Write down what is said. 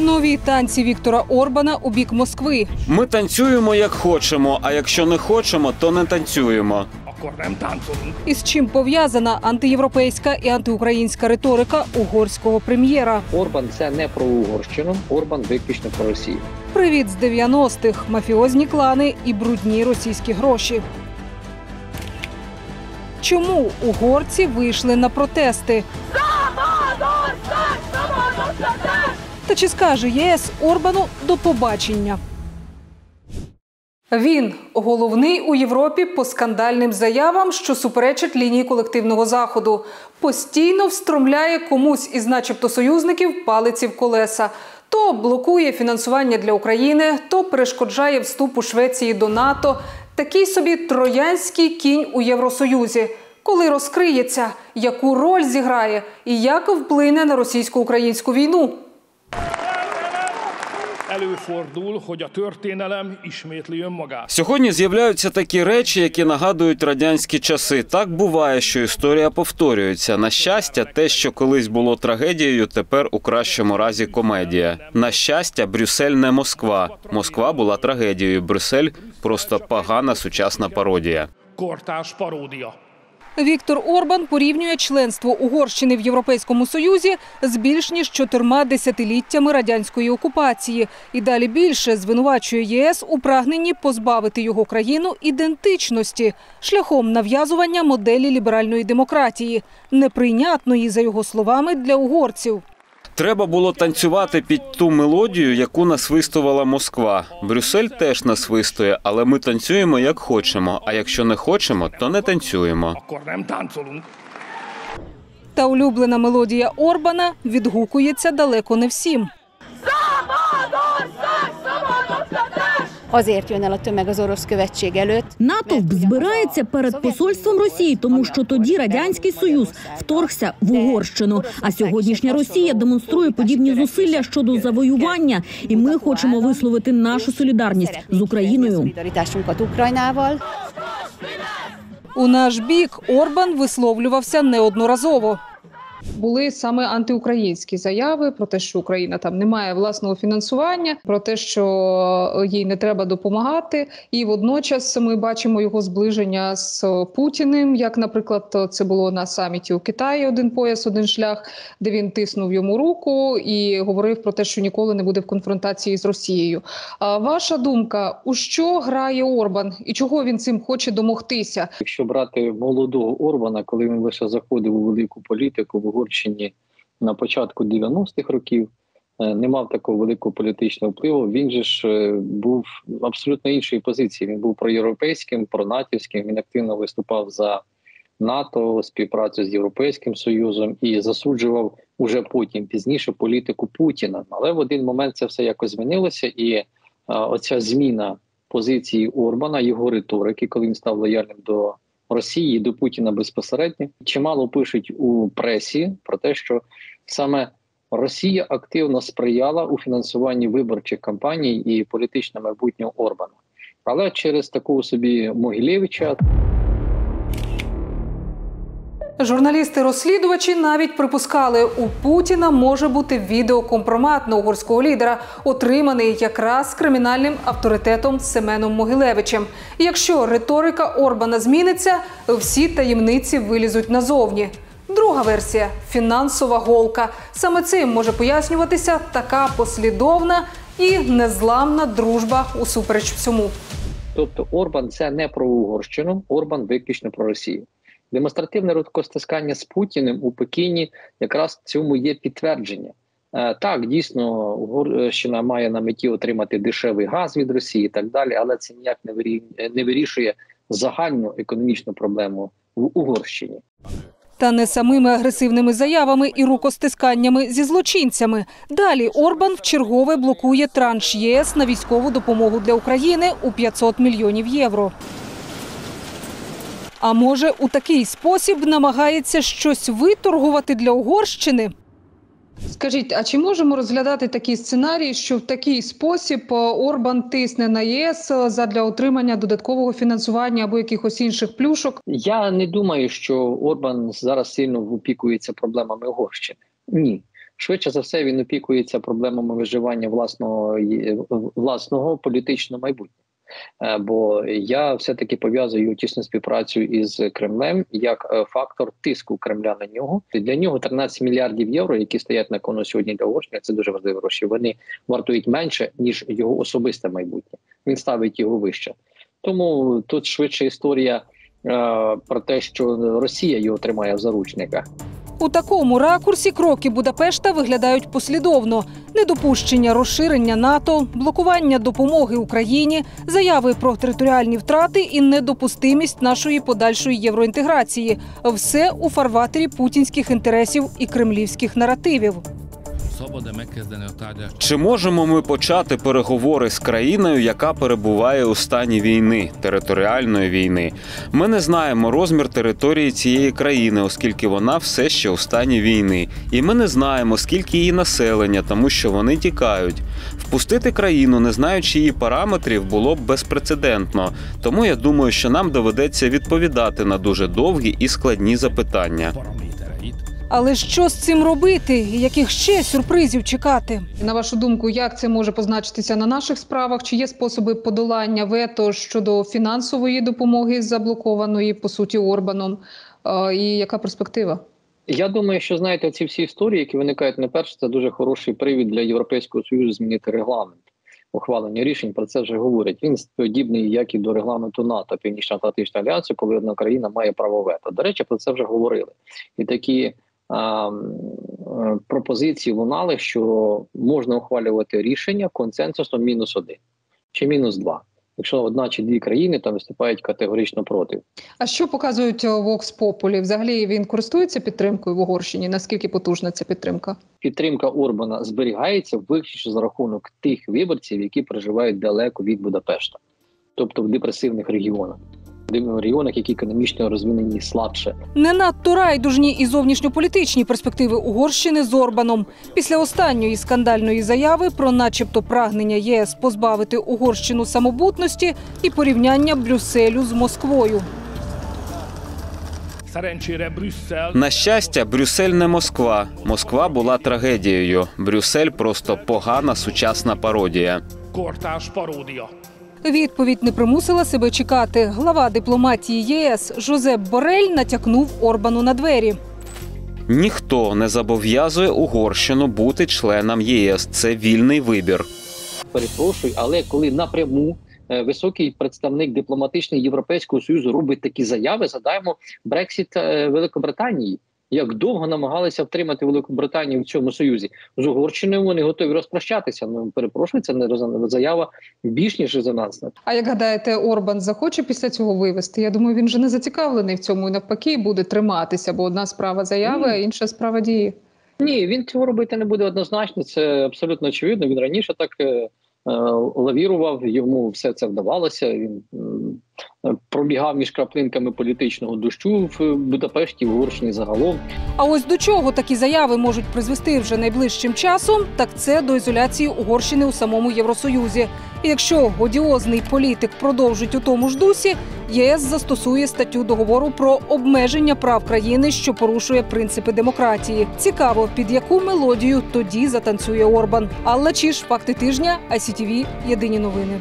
Нові танці Віктора Орбана у бік Москви. Ми танцюємо, як хочемо, а якщо не хочемо, то не танцюємо. І з чим пов'язана антиєвропейська і антиукраїнська риторика угорського прем'єра? Орбан – це не про Угорщину, Орбан – виключно про Росію. Привіт з 90-х, мафіозні клани і брудні російські гроші. Чому угорці вийшли на протести? Та чи скаже ЄС Орбану «до побачення»? Він – головний у Європі по скандальним заявам, що суперечать лінії колективного Заходу. Постійно встромляє комусь із начебто союзників палиці в колеса. То блокує фінансування для України, то перешкоджає вступу Швеції до НАТО. Такий собі троянський кінь у Євросоюзі. Коли розкриється, яку роль зіграє і як вплине на російсько-українську війну? Сьогодні з'являються такі речі, які нагадують радянські часи. Так буває, що історія повторюється. На щастя, те, що колись було трагедією, тепер у кращому разі комедія. На щастя, Брюссель не Москва. Москва була трагедією, Брюссель – просто погана сучасна пародія. Віктор Орбан порівнює членство Угорщини в Європейському Союзі з більш ніж 4 десятиліттями радянської окупації. І далі більше звинувачує ЄС у прагненні позбавити його країну ідентичності шляхом нав'язування моделі ліберальної демократії, неприйнятної, за його словами, для угорців. Треба було танцювати під ту мелодію, яку насвистувала Москва. Брюссель теж насвистує, але ми танцюємо, як хочемо, а якщо не хочемо, то не танцюємо. Та улюблена мелодія Орбана відгукується далеко не всім. Натовп збирається перед посольством Росії, тому що тоді Радянський Союз вторгся в Угорщину. А сьогоднішня Росія демонструє подібні зусилля щодо завоювання. І ми хочемо висловити нашу солідарність з Україною. У наш бік Орбан висловлювався неодноразово. Були саме антиукраїнські заяви про те, що Україна там не має власного фінансування, про те, що їй не треба допомагати. І водночас ми бачимо його зближення з Путіним, як, наприклад, це було на саміті у Китаї «Один пояс, один шлях», де він тиснув йому руку і говорив про те, що ніколи не буде в конфронтації з Росією. А ваша думка, у що грає Орбан і чого він цим хоче домогтися? Якщо брати молодого Орбана, коли він лише заходив у велику політику, в Угорщині на початку 90-х років, не мав такого великого політичного впливу. Він же ж був абсолютно іншої позиції. Він був проєвропейським, пронатівським, він активно виступав за НАТО, співпрацю з Європейським Союзом і засуджував уже потім, пізніше, політику Путіна. Але в один момент це все якось змінилося, і оця зміна позиції Орбана, його риторики, коли він став лояльним до Росії, до Путіна безпосередньо. Чимало пишуть у пресі про те, що саме Росія активно сприяла у фінансуванні виборчих кампаній і політичне майбутнє Орбана. Але через такого собі Могилевича... Журналісти-розслідувачі навіть припускали, у Путіна може бути відеокомпромат на угорського лідера, отриманий якраз кримінальним авторитетом Семеном Могилевичем. І якщо риторика Орбана зміниться, всі таємниці вилізуть назовні. Друга версія – фінансова голка. Саме цим може пояснюватися така послідовна і незламна дружба усупереч всьому. Тобто Орбан – це не про Угорщину, Орбан – виключно про Росію. Демонстративне рукостискання з Путіним у Пекіні якраз цьому є підтвердження. Так, дійсно, Угорщина має на меті отримати дешевий газ від Росії і так далі, але це ніяк не вирішує загальну економічну проблему в Угорщині. Та не самими агресивними заявами і рукостисканнями зі злочинцями. Далі Орбан вчергове блокує транш ЄС на військову допомогу для України у 500 мільйонів євро. А може, у такий спосіб намагається щось виторгувати для Угорщини? Скажіть, а чи можемо розглядати такий сценарій, що в такий спосіб Орбан тисне на ЄС задля отримання додаткового фінансування або якихось інших плюшок? Я не думаю, що Орбан зараз сильно опікується проблемами Угорщини. Ні. Швидше за все, він опікується проблемами виживання власного політичного майбутнього. Бо я все-таки пов'язую тісну співпрацю із Кремлем як фактор тиску Кремля на нього. Для нього 13 мільярдів євро, які стоять на кону сьогодні для Угорщини, це дуже важливі гроші. Вони вартують менше, ніж його особисте майбутнє. Він ставить його вище. Тому тут швидше історія про те, що Росія його тримає в заручниках. У такому ракурсі кроки Будапешта виглядають послідовно. Недопущення розширення НАТО, блокування допомоги Україні, заяви про територіальні втрати і недопустимість нашої подальшої євроінтеграції. Все у фарватері путінських інтересів і кремлівських наративів. Чи можемо ми почати переговори з країною, яка перебуває у стані війни, територіальної війни? Ми не знаємо розмір території цієї країни, оскільки вона все ще у стані війни. І ми не знаємо, скільки її населення, тому що вони тікають. Впустити країну, не знаючи її параметрів, було б безпрецедентно. Тому я думаю, що нам доведеться відповідати на дуже довгі і складні запитання. Але що з цим робити? Яких ще сюрпризів чекати? На вашу думку, як це може позначитися на наших справах? Чи є способи подолання вето щодо фінансової допомоги, заблокованої, по суті, Орбаном? І яка перспектива? Я думаю, що, знаєте, ці всі історії, які виникають не перше, це дуже хороший привід для Європейського Союзу змінити регламент ухвалення рішень, про це вже говорять. Він подібний, як і до регламенту НАТО, Північно-Атлантичного альянсу, коли одна країна має право вето. До речі, про це вже говорили. І такі пропозиції лунали, що можна ухвалювати рішення консенсусом -1 чи -2, якщо одна чи дві країни там виступають категорично проти. А що показують Vox Populi? Взагалі він користується підтримкою в Угорщині? Наскільки потужна ця підтримка? Підтримка Орбана зберігається виключно за рахунок тих виборців, які проживають далеко від Будапешта, тобто в депресивних регіонах. В регіонах, які економічно розвинені слабше. Не надто райдужні і зовнішньополітичні перспективи Угорщини з Орбаном. Після останньої скандальної заяви про начебто прагнення ЄС позбавити Угорщину самобутності і порівняння Брюсселю з Москвою. На щастя, Брюссель не Москва. Москва була трагедією. Брюссель просто погана сучасна пародія. Відповідь не примусила себе чекати. Глава дипломатії ЄС Жозеп Борель натякнув Орбану на двері. Ніхто не зобов'язує Угорщину бути членом ЄС. Це вільний вибір. Перепрошую, але коли напряму високий представник дипломатичний Європейського Союзу робить такі заяви, згадаємо Брексіт Великобританії. Як довго намагалися втримати Велику Британію в цьому Союзі. З Угорщиною вони готові розпрощатися. Ну, перепрошую, це заява більш ніж резонансна. А як гадаєте, Орбан захоче після цього вивести? Я думаю, він же не зацікавлений в цьому і навпаки буде триматися, бо одна справа заяви, а інша справа дії. Ні, він цього робити не буде однозначно, це абсолютно очевидно. Він раніше так лавірував, йому все це вдавалося, він пробігав між краплинками політичного дощу в Будапешті, в Угорщині загалом. А ось до чого такі заяви можуть призвести вже найближчим часом, так це до ізоляції Угорщини у самому Євросоюзі. І якщо одіозний політик продовжить у тому ж дусі, ЄС застосує статтю договору про обмеження прав країни, що порушує принципи демократії. Цікаво, під яку мелодію тоді затанцює Орбан. Алла Чуб, «Факти тижня», ICTV, Єдині новини.